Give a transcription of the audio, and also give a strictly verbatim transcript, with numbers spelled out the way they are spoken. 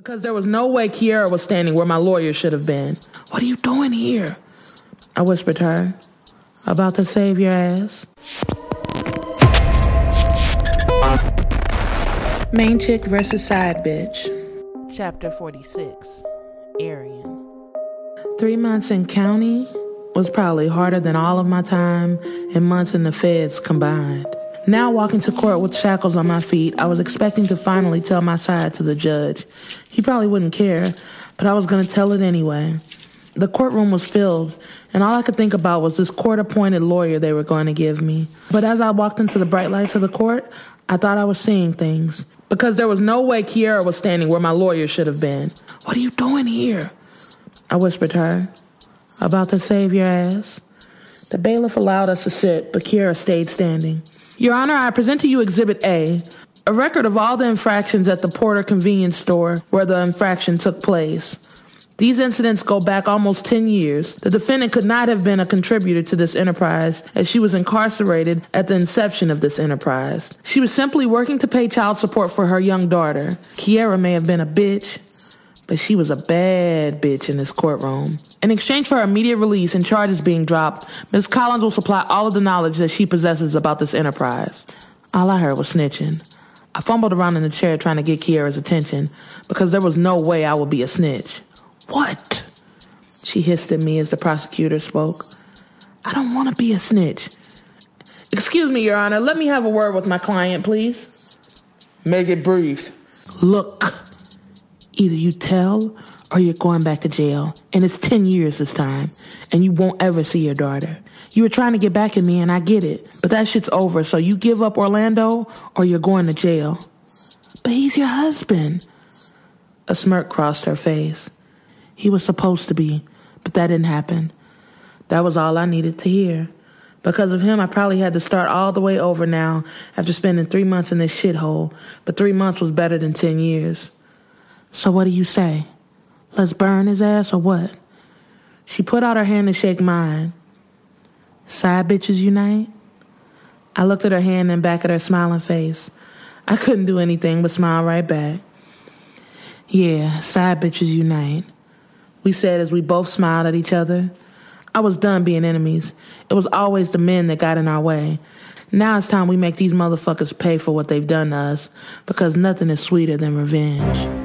Because there was no way Kiara was standing where my lawyer should have been. What are you doing here? I whispered to her. About to save your ass. Main Chick versus Side Bitch. Chapter forty-six. Arian. Three months in county was probably harder than all of my time and months in the feds combined. Now walking to court with shackles on my feet, I was expecting to finally tell my side to the judge. He probably wouldn't care, but I was going to tell it anyway. The courtroom was filled, and all I could think about was this court-appointed lawyer they were going to give me. But as I walked into the bright lights of the court, I thought I was seeing things. Because there was no way Kiara was standing where my lawyer should have been. What are you doing here? I whispered to her. About to save your ass. The bailiff allowed us to sit, but Kiara stayed standing. Your Honor, I present to you Exhibit A, a record of all the infractions at the Porter convenience store where the infraction took place. These incidents go back almost ten years. The defendant could not have been a contributor to this enterprise as she was incarcerated at the inception of this enterprise. She was simply working to pay child support for her young daughter. Kiara may have been a bitch, but she was a bad bitch in this courtroom. In exchange for her immediate release and charges being dropped, Miz Collins will supply all of the knowledge that she possesses about this enterprise. All I heard was snitching. I fumbled around in the chair trying to get Kiara's attention because there was no way I would be a snitch. What? She hissed at me as the prosecutor spoke. I don't want to be a snitch. Excuse me, Your Honor. Let me have a word with my client, please. Make it brief. Look, either you tell or you're going back to jail. And it's ten years this time. And you won't ever see your daughter. You were trying to get back at me and I get it. But that shit's over. So you give up Orlando or you're going to jail. But he's your husband. A smirk crossed her face. He was supposed to be, but that didn't happen. That was all I needed to hear. Because of him, I probably had to start all the way over now after spending three months in this shithole, but three months was better than ten years. So what do you say? Let's burn his ass or what? She put out her hand to shake mine. Side bitches unite? I looked at her hand and back at her smiling face. I couldn't do anything but smile right back. Yeah, side bitches unite. We said as we both smiled at each other. I was done being enemies. It was always the men that got in our way. Now it's time we make these motherfuckers pay for what they've done to us, because nothing is sweeter than revenge.